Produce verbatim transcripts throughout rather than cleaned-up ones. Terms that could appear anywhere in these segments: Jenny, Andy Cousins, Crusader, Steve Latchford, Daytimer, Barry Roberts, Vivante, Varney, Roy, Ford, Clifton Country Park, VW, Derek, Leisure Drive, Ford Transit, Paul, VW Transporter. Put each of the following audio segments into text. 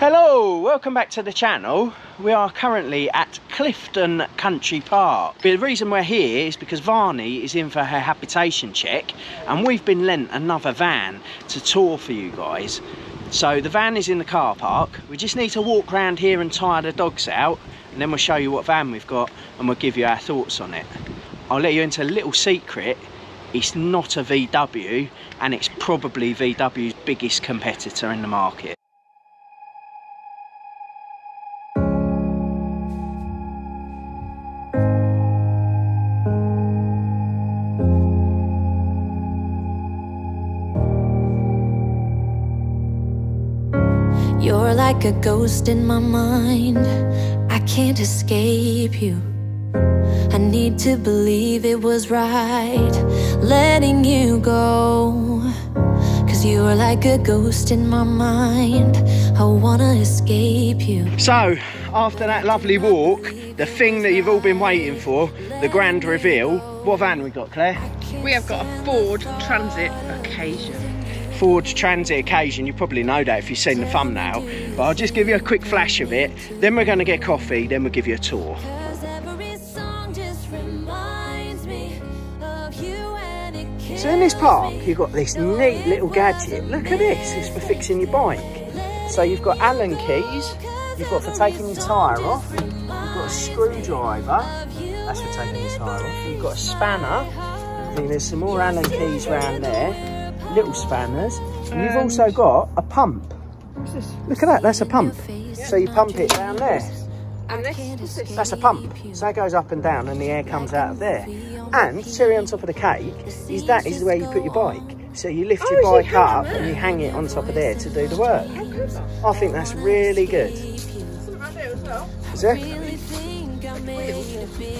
Hello, welcome back to the channel. We are currently at Clifton Country Park. The reason we're here is because Varney is in for her habitation check and we've been lent another van to tour for you guys. So the van is in the car park. We just need to walk around here and tire the dogs out, and then we'll show you what van we've got and we'll give you our thoughts on it. I'll let you into a little secret. It's not a V W and it's probably V W's biggest competitor in the market. You're like a ghost in my mind, I can't escape you. I need to believe it was right, letting you go. Cause you are like a ghost in my mind, I wanna escape you. So, after that lovely walk, the thing that you've all been waiting for, the grand reveal, what van we got, Claire? We have got a Ford Transit Occasion. Ford Transit Occasion, you probably know that if you've seen the thumbnail, but I'll just give you a quick flash of it, then we're going to get coffee, then we'll give you a tour. So in this park you've got this neat little gadget, look at this, it's for fixing your bike. So you've got Allen keys, you've got for taking your tyre off, you've got a screwdriver, that's for taking your tyre off, you've got a spanner, I think there's some more Allen keys round there. Little spanners, and you've also got a pump. What's this? Look at that, that's a pump. Yeah. So you pump it down there. And this? That's a pump. So that goes up and down and the air comes out of there. And cherry on top of the cake is that is where you put your bike. So you lift oh, your bike up and you hang it on top of there to do the work. I think that's really good. Is there?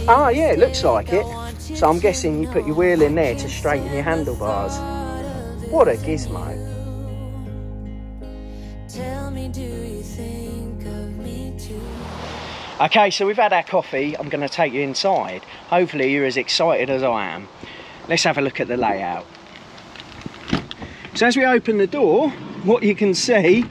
Oh yeah, it looks like it. So I'm guessing you put your wheel in there to straighten your handlebars. What a gizmo. Tell me, do you think of me too? Okay, so we've had our coffee. I'm going to take you inside. Hopefully you're as excited as I am. Let's have a look at the layout. So as we open the door, what you can see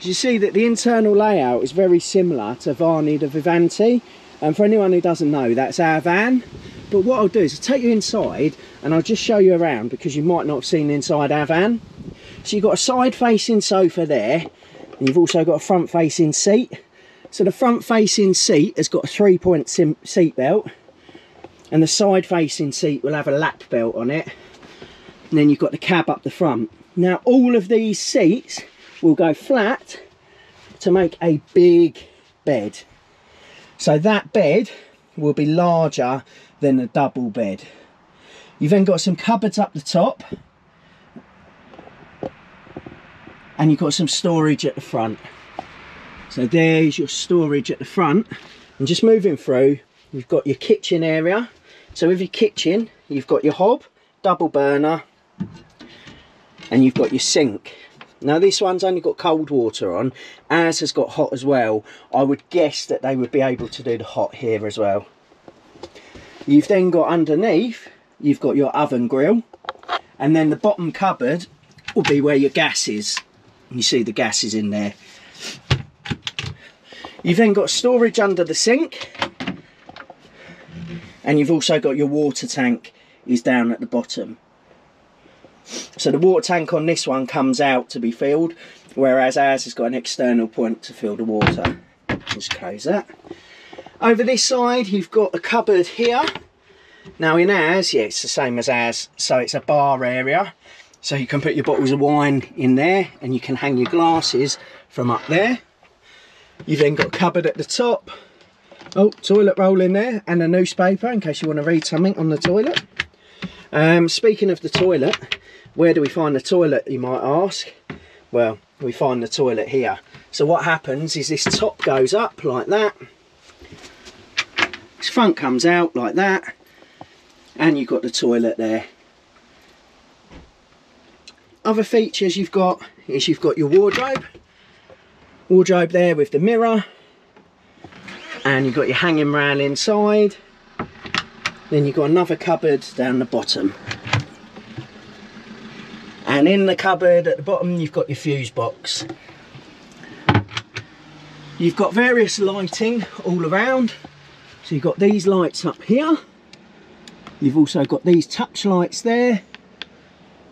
is you see that the internal layout is very similar to Varney the Vivante. And for anyone who doesn't know, that's our van. But what I'll do is I'll take you inside and I'll just show you around because you might not have seen inside our van. So you've got a side facing sofa there, and you've also got a front facing seat. So the front facing seat has got a three point seat belt, and the side facing seat will have a lap belt on it. And then you've got the cab up the front. Now all of these seats will go flat to make a big bed. So that bed will be larger than a double bed. You've then got some cupboards up the top, and you've got some storage at the front. So there's your storage at the front, and just moving through, you've got your kitchen area. So with your kitchen, you've got your hob, double burner, and you've got your sink. Now this one's only got cold water on, ours has got hot as well. I would guess that they would be able to do the hot here as well. You've then got underneath, you've got your oven grill, and then the bottom cupboard will be where your gas is. You see the gas is in there. You've then got storage under the sink, and you've also got your water tank is down at the bottom. So the water tank on this one comes out to be filled, whereas ours has got an external point to fill the water. Just close that. Over this side, you've got a cupboard here. Now in ours, yeah, it's the same as ours, so it's a bar area. So you can put your bottles of wine in there, and you can hang your glasses from up there. You've then got a cupboard at the top. Oh, toilet roll in there, and a newspaper in case you want to read something on the toilet. Um, speaking of the toilet, where do we find the toilet, you might ask? Well, we find the toilet here. So what happens is this top goes up like that. This front comes out like that, and you've got the toilet there. Other features you've got is you've got your wardrobe wardrobe there with the mirror, and you've got your hanging rail inside. Then you've got another cupboard down the bottom, and in the cupboard at the bottom you've got your fuse box. You've got various lighting all around. So you've got these lights up here. You've also got these touch lights there,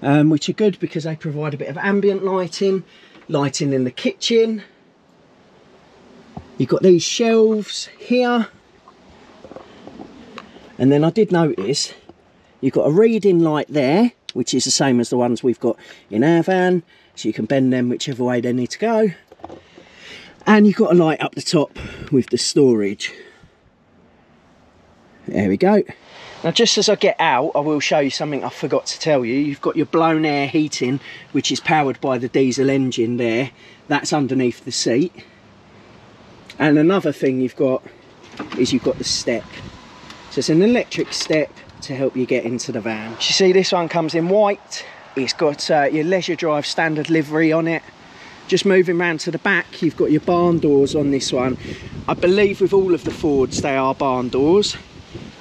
um, which are good because they provide a bit of ambient lighting, lighting in the kitchen. You've got these shelves here. And then I did notice you've got a reading light there, which is the same as the ones we've got in our van. So you can bend them whichever way they need to go. And you've got a light up the top with the storage. There we go. Now just as I get out, I will show you something I forgot to tell you. You've got your blown air heating, which is powered by the diesel engine there. That's underneath the seat. And another thing you've got is you've got the step. So it's an electric step to help you get into the van. You see this one comes in white. It's got uh, your Leisure Drive standard livery on it. Just moving round to the back, you've got your barn doors on this one. I believe with all of the Fords they are barn doors.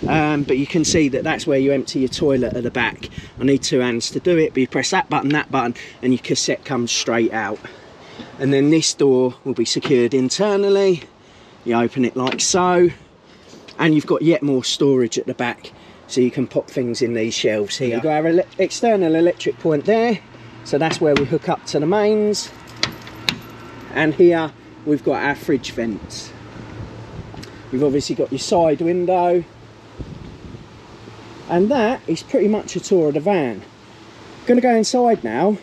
Um, but you can see that that's where you empty your toilet at the back. I need two hands to do it, but you press that button, that button, and your cassette comes straight out. And then this door will be secured internally. You open it like so. And you've got yet more storage at the back, so you can pop things in these shelves here. You've got our ele- external electric point there, so that's where we hook up to the mains. And here we've got our fridge vents. You've obviously got your side window. And that is pretty much a tour of the van. I'm going to go inside now.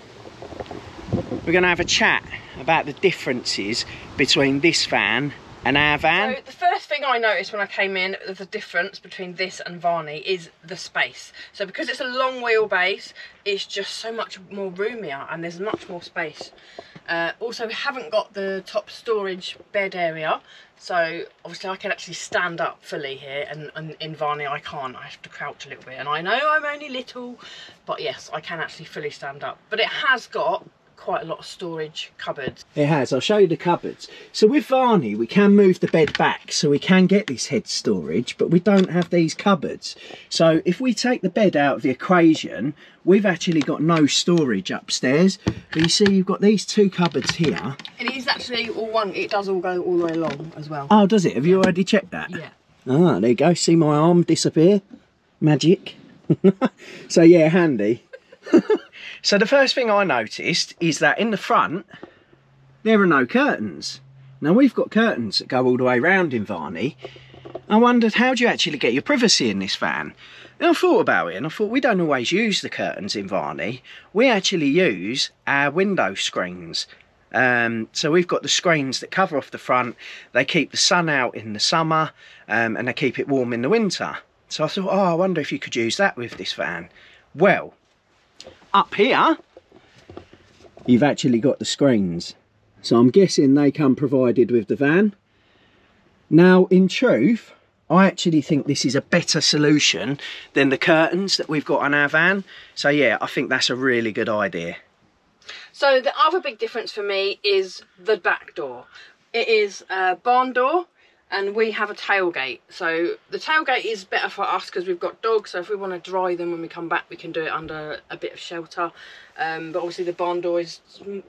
We're going to have a chat about the differences between this van and our van. So the first thing I noticed when I came in, the difference between this and Varney is the space. So because it's a long wheelbase, it's just so much more roomier and there's much more space. Uh, also, we haven't got the top storage bed area, so obviously I can actually stand up fully here, and, and in Varney I can't. I have to crouch a little bit, and I know I'm only little, but yes, I can actually fully stand up. But it has got quite a lot of storage cupboards. It has. I'll show you the cupboards. So with Varney we can move the bed back, so we can get this head storage, but we don't have these cupboards. So if we take the bed out of the equation, we've actually got no storage upstairs. But you see you've got these two cupboards here. And it is actually all one, it does all go all the way along as well. Oh, does it? Have you already checked that? Yeah. Ah, there you go. See my arm disappear? Magic. So yeah, handy. So the first thing I noticed is that in the front, there are no curtains. Now we've got curtains that go all the way round in Varney. I wondered, how do you actually get your privacy in this van? And I thought about it, and I thought we don't always use the curtains in Varney. We actually use our window screens. Um, so we've got the screens that cover off the front. They keep the sun out in the summer, um, and they keep it warm in the winter. So I thought, oh, I wonder if you could use that with this van. Well, up here you've actually got the screens, so I'm guessing they come provided with the van. Now in truth, I actually think this is a better solution than the curtains that we've got on our van. So yeah, I think that's a really good idea. So the other big difference for me is the back door. It is a barn door and we have a tailgate. So the tailgate is better for us because we've got dogs, so if we want to dry them when we come back, we can do it under a bit of shelter. Um, but obviously the barn door is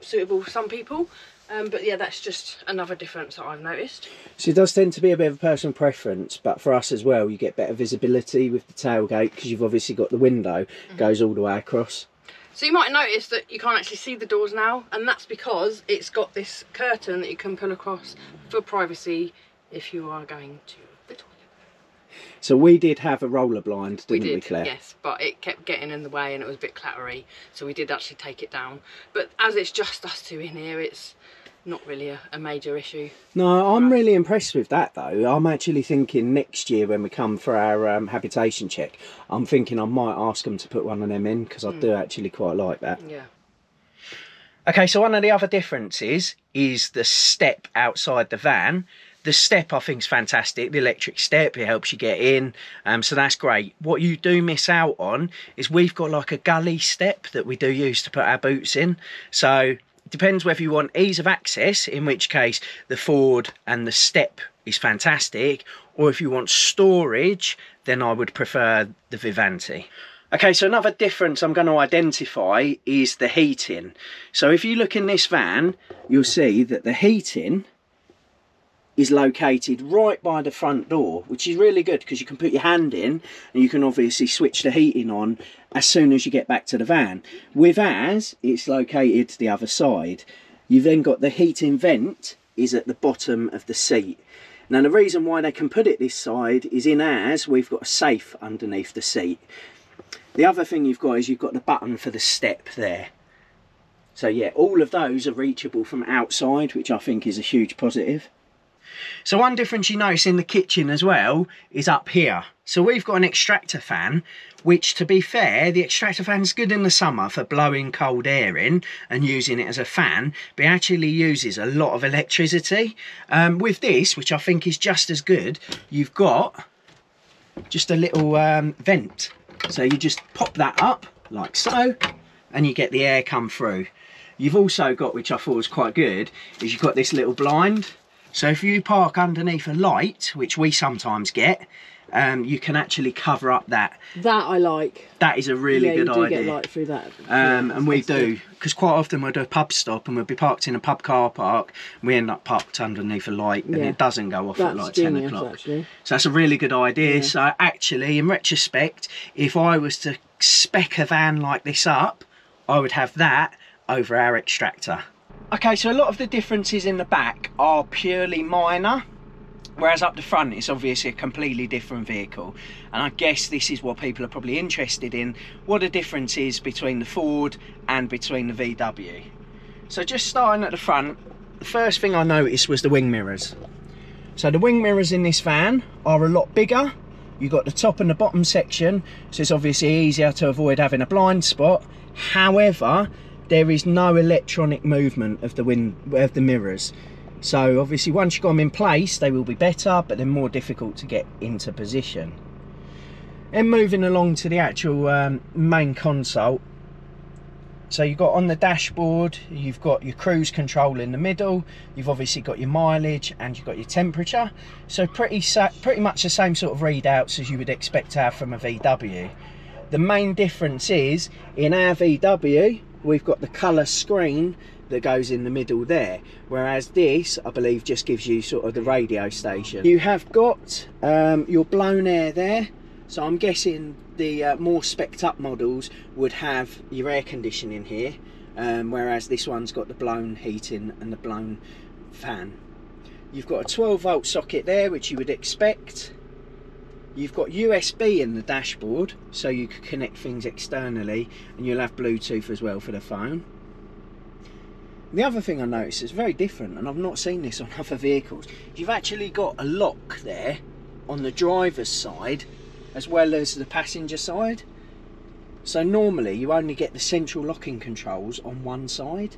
suitable for some people. Um, but yeah, that's just another difference that I've noticed. So it does tend to be a bit of a personal preference, but for us as well, you get better visibility with the tailgate because you've obviously got the window, mm-hmm. Goes all the way across. So you might notice that you can't actually see the doors now, and that's because it's got this curtain that you can pull across for privacy if you are going to the toilet. So we did have a roller blind, didn't we, did, we Claire? Yes, but it kept getting in the way and it was a bit clattery, so we did actually take it down. But as it's just us two in here, it's not really a, a major issue. No, I'm us. really impressed with that though. I'm actually thinking next year when we come for our um, habitation check, I'm thinking I might ask them to put one of them in, because I mm. do actually quite like that. Yeah. Okay, so one of the other differences is the step outside the van. The step, I think, is fantastic. The electric step, it helps you get in. Um, so that's great. What you do miss out on is we've got like a gully step that we do use to put our boots in. So it depends whether you want ease of access, in which case the Ford and the step is fantastic. Or if you want storage, then I would prefer the Vivante. Okay, so another difference I'm going to identify is the heating. So if you look in this van, you'll see that the heating is located right by the front door, which is really good because you can put your hand in and you can obviously switch the heating on as soon as you get back to the van. With ours, it's located to the other side. You've then got the heating vent is at the bottom of the seat. Now the reason why they can put it this side is in ours, we've got a safe underneath the seat. The other thing you've got is you've got the button for the step there. So yeah, all of those are reachable from outside, which I think is a huge positive. So one difference you notice in the kitchen as well is up here. So we've got an extractor fan, which to be fair, the extractor fan's good in the summer for blowing cold air in and using it as a fan, but it actually uses a lot of electricity. Um, with this, which I think is just as good, you've got just a little um, vent. So you just pop that up like so, and you get the air come through. You've also got, which I thought was quite good, is you've got this little blind. So if you park underneath a light, which we sometimes get, um, you can actually cover up that. That I like. That is a really yeah, good you do idea. Get light through that. Um, yeah, and we do, because quite often we'll do a pub stop and we'll be parked in a pub car park. And we end up parked underneath a light and yeah. it doesn't go off that's at like genius, ten o'clock. Actually. So that's a really good idea. Yeah. So actually, in retrospect, if I was to spec a van like this up, I would have that over our extractor. Okay, so a lot of the differences in the back are purely minor, whereas up the front it's obviously a completely different vehicle. And I guess this is what people are probably interested in, what the difference is between the Ford and between the V W. So just starting at the front, the first thing I noticed was the wing mirrors. So the wing mirrors in this van are a lot bigger. You've got the top and the bottom section, so it's obviously easier to avoid having a blind spot. However, there is no electronic movement of the wind of the mirrors, so obviously once you've got them in place they will be better, but they're more difficult to get into position. And moving along to the actual um, main console, so you've got on the dashboard, you've got your cruise control in the middle, you've obviously got your mileage and you've got your temperature, so pretty pretty much the same sort of readouts as you would expect to have from a V W. The main difference is in our V W we've got the colour screen that goes in the middle there, whereas this I believe just gives you sort of the radio station. You have got um, your blown air there, so I'm guessing the uh, more specced up models would have your air conditioning here, um, whereas this one's got the blown heating and the blown fan. You've got a twelve volt socket there, which you would expect. You've got U S B in the dashboard, so you can connect things externally, and you'll have Bluetooth as well for the phone. The other thing I noticed is very different, and I've not seen this on other vehicles. You've actually got a lock there on the driver's side as well as the passenger side. So normally you only get the central locking controls on one side.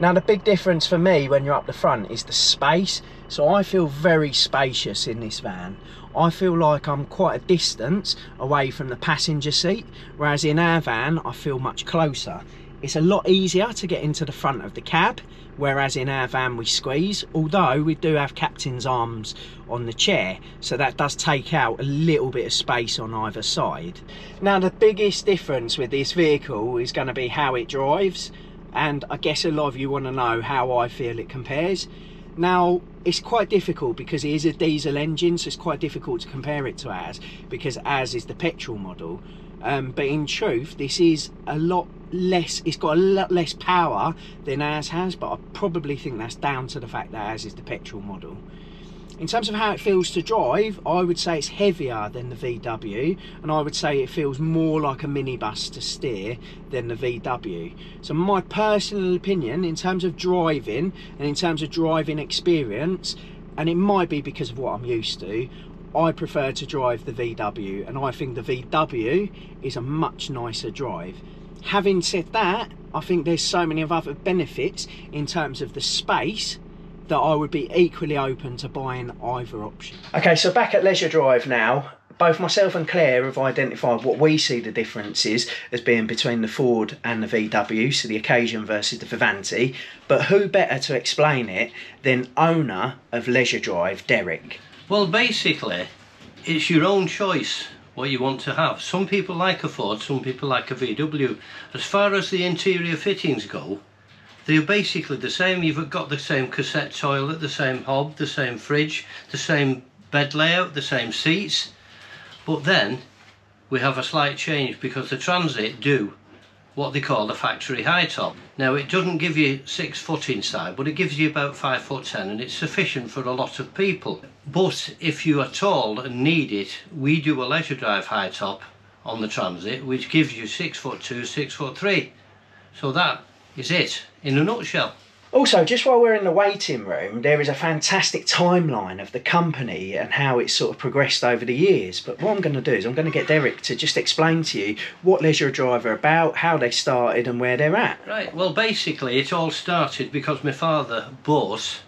Now the big difference for me when you're up the front is the space. So I feel very spacious in this van. I feel like I'm quite a distance away from the passenger seat, whereas in our van I feel much closer. It's a lot easier to get into the front of the cab, whereas in our van we squeeze, although we do have captain's arms on the chair, so that does take out a little bit of space on either side. Now the biggest difference with this vehicle is going to be how it drives, and I guess a lot of you want to know how I feel it compares. Now it's quite difficult because it is a diesel engine, so it's quite difficult to compare it to ours because ours is the petrol model, um, but in truth this is a lot less, it's got a lot less power than ours has, but I probably think that's down to the fact that ours is the petrol model. In terms of how it feels to drive, I would say it's heavier than the V W, and I would say it feels more like a minibus to steer than the V W. So my personal opinion in terms of driving and in terms of driving experience, and it might be because of what I'm used to, I prefer to drive the V W, and I think the V W is a much nicer drive. Having said that, I think there's so many other benefits in terms of the space that I would be equally open to buying either option. Okay, so back at Leisure Drive now, both myself and Claire have identified what we see the differences as being between the Ford and the V W, so the Occasion versus the Vivante, but who better to explain it than owner of Leisure Drive, Derek? Well, basically, it's your own choice what you want to have. Some people like a Ford, some people like a V W. As far as the interior fittings go, They're basically the same. You've got the same cassette toilet, the same hob, the same fridge, the same bed layout, the same seats. But then we have a slight change because the Transit do what they call the factory high top. Now it doesn't give you six foot inside, but it gives you about five foot ten, and it's sufficient for a lot of people. But if you are tall and need it, we do a Leisure Drive high top on the Transit, which gives you six foot two, six foot three. So that is it in a nutshell. Also, just while we're in the waiting room, there is a fantastic timeline of the company and how it's sort of progressed over the years. But what I'm going to do is I'm going to get Derek to just explain to you what Leisure Drive are about, how they started and where they're at. Right, well basically it all started because my father bought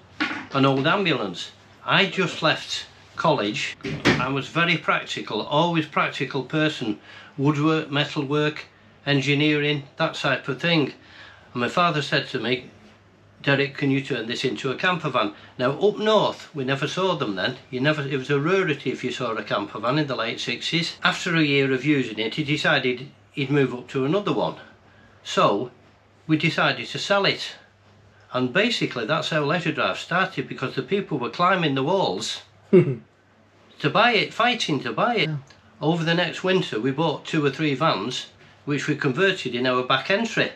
an old ambulance. I just left college. I was very practical, always practical person. Woodwork, metalwork, engineering, that type of thing. And my father said to me, "Derek, can you turn this into a camper van?" Now up north we never saw them then. You never, it was a rarity if you saw a camper van in the late sixties. After a year of using it, he decided he'd move up to another one. So we decided to sell it. And basically that's how Leisure Drive started, because the people were climbing the walls to buy it, fighting to buy it. Yeah. Over the next winter we bought two or three vans which we converted in our back entry.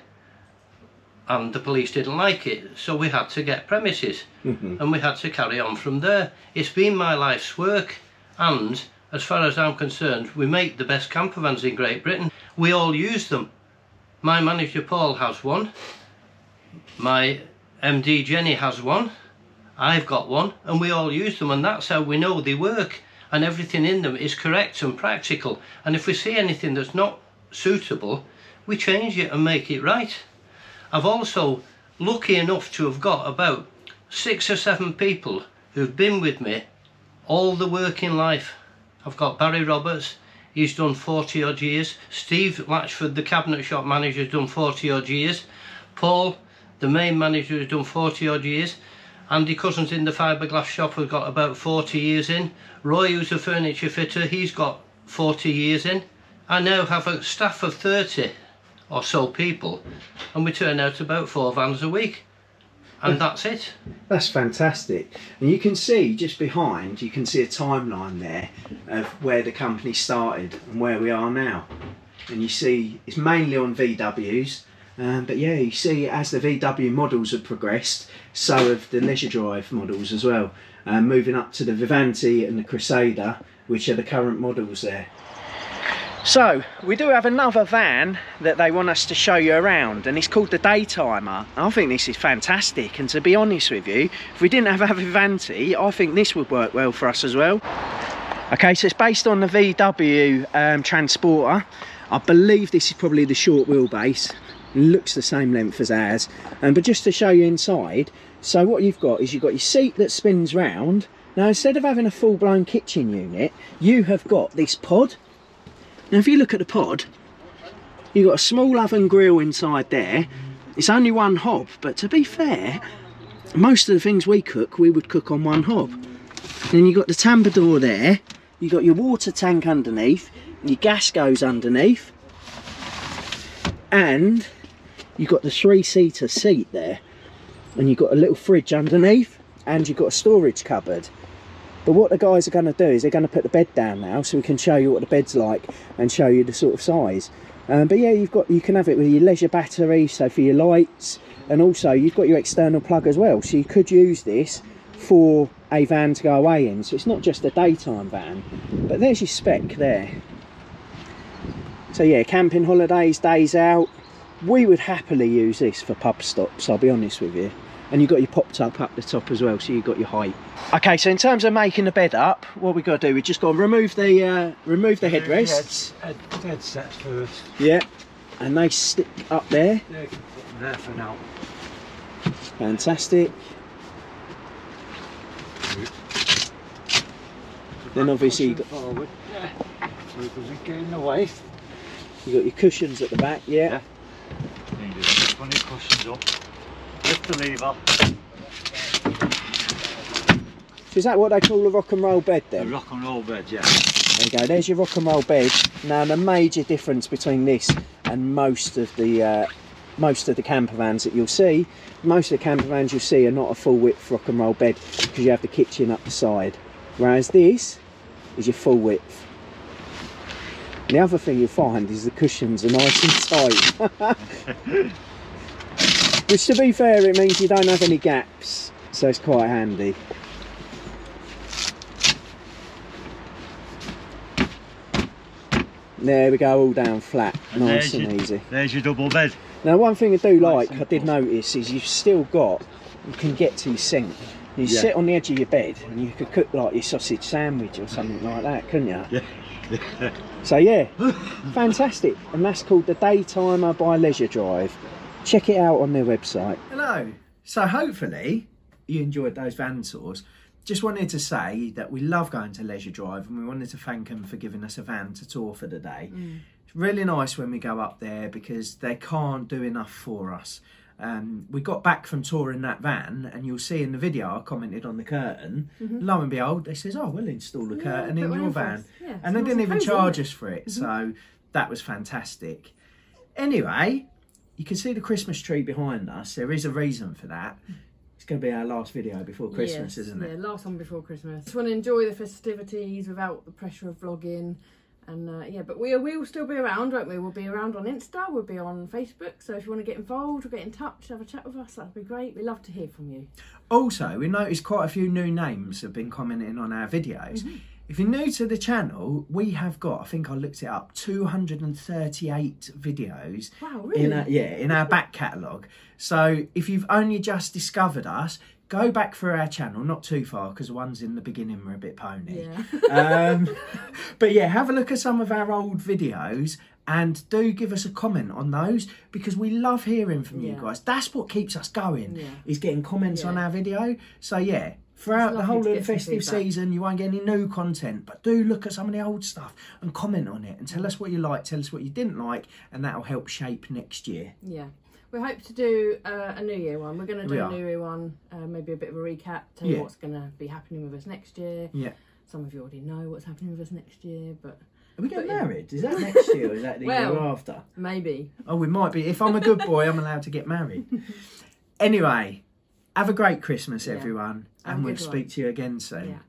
And the police didn't like it, so we had to get premises, mm-hmm. and we had to carry on from there. It's been my life's work, and as far as I'm concerned, we make the best camper vans in Great Britain. We all use them. My manager Paul has one, my M D Jenny has one, I've got one, and we all use them, and that's how we know they work, and everything in them is correct and practical. And if we see anything that's not suitable, we change it and make it right. I've also lucky enough to have got about six or seven people who've been with me all the working life. I've got Barry Roberts, he's done forty odd years. Steve Latchford, the cabinet shop manager, has done forty odd years. Paul, the main manager, has done forty odd years. Andy Cousins in the fiberglass shop has got about forty years in. Roy, who's a furniture fitter, he's got forty years in. I now have a staff of thirty or so people, and we turn out about four vans a week, and that's it. That's fantastic. And you can see just behind, you can see a timeline there of where the company started and where we are now. And you see it's mainly on V Ws, um, but yeah, you see as the V W models have progressed, so have the Leisure Drive models as well, uh, moving up to the Vivante and the Crusader, which are the current models there. So we do have another van that they want us to show you around, and it's called the Daytimer. I think this is fantastic, and to be honest with you, if we didn't have a Vivante, I think this would work well for us as well. Okay, so it's based on the V W um, Transporter. I believe this is probably the short wheelbase. It looks the same length as ours, um, but just to show you inside, so what you've got is you've got your seat that spins round. Now instead of having a full-blown kitchen unit, you have got this pod. Now if you look at the pod, you've got a small oven grill inside there. It's only one hob, but to be fair, most of the things we cook, we would cook on one hob. Then you've got the tampador there, you've got your water tank underneath, your gas goes underneath, and you've got the three-seater seat there, and you've got a little fridge underneath, and you've got a storage cupboard. But what the guys are going to do is they're going to put the bed down now, so we can show you what the bed's like and show you the sort of size. Um, but yeah, you've got, you can have it with your leisure battery, so for your lights, and also you've got your external plug as well. So you could use this for a van to go away in. So it's not just a daytime van. But there's your spec there. So yeah, camping holidays, days out. We would happily use this for pub stops, I'll be honest with you. And you've got your popped up up the top as well, so you've got your height. Okay, so in terms of making the bed up, what we've got to do, we've just got to remove the uh, remove the headrests. Head, head, headsets first. Yeah, and they stick up there. Yeah, you can put them there for now. Fantastic. Oops. Then obviously you've got forward. Yeah. So it doesn't get in the way. You've got your cushions at the back, yeah. Yeah. You just put your cushions up. Lift the lever. So is that what they call a rock and roll bed then? A rock and roll bed, yeah. There you go, there's your rock and roll bed. Now the major difference between this and most of the uh, most of the camper vans that you'll see. Most of the camper vans you'll see are not a full width rock and roll bed because you have the kitchen up the side. Whereas this is your full width. The other thing you'll find is the cushions are nice and tight. Which, to be fair, it means you don't have any gaps, so it's quite handy. There we go, all down flat, and nice and your, easy. There's your double bed. Now, one thing I do like, nice I did notice, is you've still got, you can get to your sink. You yeah. sit on the edge of your bed and you could cook like your sausage sandwich or something like that, couldn't you? Yeah. Yeah. So yeah, fantastic. And that's called the Daytimer by Leisure Drive. Check it out on their website. Hello. So hopefully you enjoyed those van tours. Just wanted to say that we love going to Leisure Drive and we wanted to thank them for giving us a van to tour for the day. Mm. It's really nice when we go up there because they can't do enough for us. Um, we got back from touring that van and you'll see in the video I commented on the curtain. Mm-hmm. Lo and behold, they says, oh, we'll install the yeah, curtain in your van. Yeah, and they didn't even charge us for it. Mm-hmm. So that was fantastic. Anyway, you can see the Christmas tree behind us. There is a reason for that. It's going to be our last video before Christmas, yes, isn't it? Yeah, last one before Christmas. Just want to enjoy the festivities without the pressure of vlogging. And uh, yeah, but we will still be around, won't we? We'll be around on Insta, we'll be on Facebook. So if you want to get involved or get in touch, have a chat with us, that'd be great. We'd love to hear from you. Also, we noticed quite a few new names have been commenting on our videos. Mm-hmm. If you're new to the channel, we have got, I think I looked it up, two hundred thirty-eight videos. Wow, really? In our, yeah, in our back catalogue. So if you've only just discovered us, go back through our channel, not too far, because the ones in the beginning were a bit pony. Yeah. um, but yeah, have a look at some of our old videos and do give us a comment on those because we love hearing from yeah. you guys. That's what keeps us going, yeah. is getting comments yeah. on our video. So yeah, throughout the whole of the festive season, you won't get any new content, but do look at some of the old stuff and comment on it and tell us what you like, tell us what you didn't like, and that'll help shape next year. Yeah. We hope to do uh, a New Year one. We're going to do a New Year one, uh, maybe a bit of a recap, tell you yeah. what's going to be happening with us next year. Yeah. Some of you already know what's happening with us next year, but... Are we getting married? Is that next year or is that the well, year after? Maybe. Oh, we might be. If I'm a good boy, I'm allowed to get married. Anyway, have a great Christmas, yeah. everyone, and we'll speak to you again soon. Yeah.